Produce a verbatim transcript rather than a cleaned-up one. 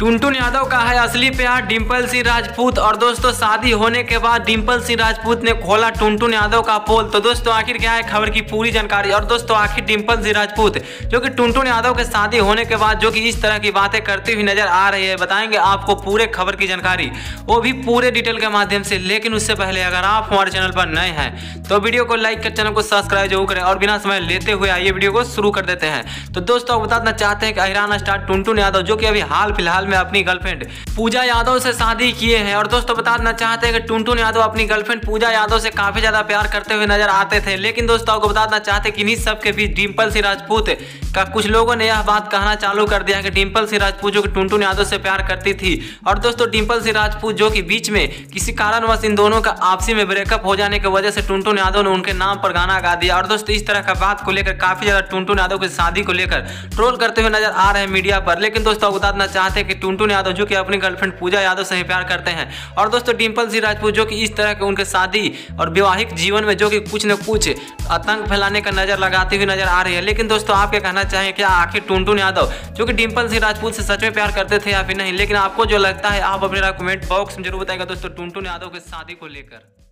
टुनटुन यादव का है असली प्यार डिम्पल सिंह राजपूत। और दोस्तों शादी होने के बाद डिम्पल सिंह राजपूत ने खोला टुनटुन यादव का पोल। तो दोस्तों आखिर क्या है खबर की पूरी जानकारी। और दोस्तों आखिर डिम्पल सिंह राजपूत जो कि टुनटुन यादव के शादी होने के बाद जो कि इस तरह की बातें करती हुई नजर आ रही है, बताएंगे आपको पूरे खबर की जानकारी, वो भी पूरे डिटेल के माध्यम से। लेकिन उससे पहले अगर आप हमारे चैनल पर नए हैं तो वीडियो को लाइक कर चैनल को सब्सक्राइब जरूर करें। और बिना समय लेते हुए आइए वीडियो को शुरू कर देते हैं। तो दोस्तों बताना चाहते हैं कि हिरा स्टार टुनटुन यादव जो कि अभी हाल फिलहाल में अपनी गर्लफ्रेंड पूजा यादव से शादी किए हैं। और दोस्तों बताना चाहते हैं कि टुनटुन यादव अपनी गर्लफ्रेंड पूजा यादव से काफी ज्यादा प्यार करते हुए नजर आते थे। लेकिन दोस्तों आपको बताना चाहते हैं कि इन्हीं सब के बीच डिम्पल सिंह राजपूत का कुछ लोगों ने यह बात कहना चालू कर दिया कि डिम्पल सिंह राजपूत जो कि टुनटुन यादव से प्यार करती थी, और दोस्तों डिम्पल सिंह राजपूत जो कि बीच में किसी कारणवश इन दोनों का आपसी में ब्रेकअप हो जाने की वजह से टुनटुन यादव ने उनके नाम पर गाना गा दिया। और दोस्तों इस तरह का बात को लेकर काफी ज्यादा टुनटुन यादव की शादी को लेकर ट्रोल करते हुए नजर आ रहे हैं मीडिया पर। लेकिन दोस्तों बताना चाहते हैं कि टुनटुन यादव जो कि अपनी गर्लफ्रेंड पूजा यादव से ही प्यार करते हैं, और दोस्तों डिम्पल सिंह राजपूत जो कि इस तरह के उनके शादी और वैवाहिक जीवन में जो कि कुछ न कुछ आतंक फैलाने का नजर लगाती हुई नजर आ रही है। लेकिन दोस्तों आप क्या कहना चाहेंगे, क्या आखिर टुनटुन यादव जो कि डिम्पल सिंह राजपूत से सच में प्यार करते थे या फिर नहीं? लेकिन आपको जो लगता है आप अपने कमेंट बॉक्स में जरूर बताएगा दोस्तों टुनटुन यादव की शादी को लेकर।